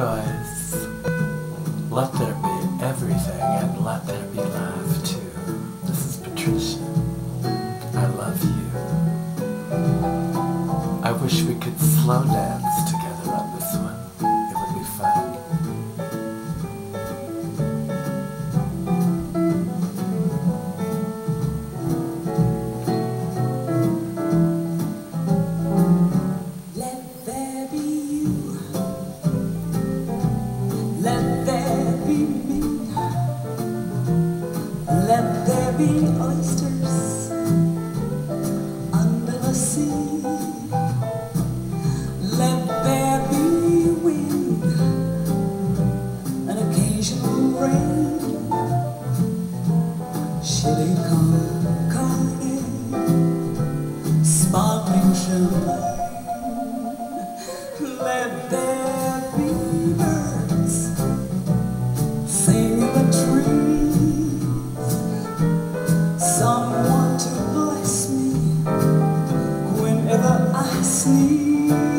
guys, let there be everything and let there be love too. This is Patricia. I love you. I wish we could slow dance together on this one. It would be fun. Let there be you. Let there be me. Let there be oysters under the sea. Let there be wind, an occasional rain, chili con carne, sparkling champagne. Let there be birds singing in the trees, someone to bless me whenever I sneeze.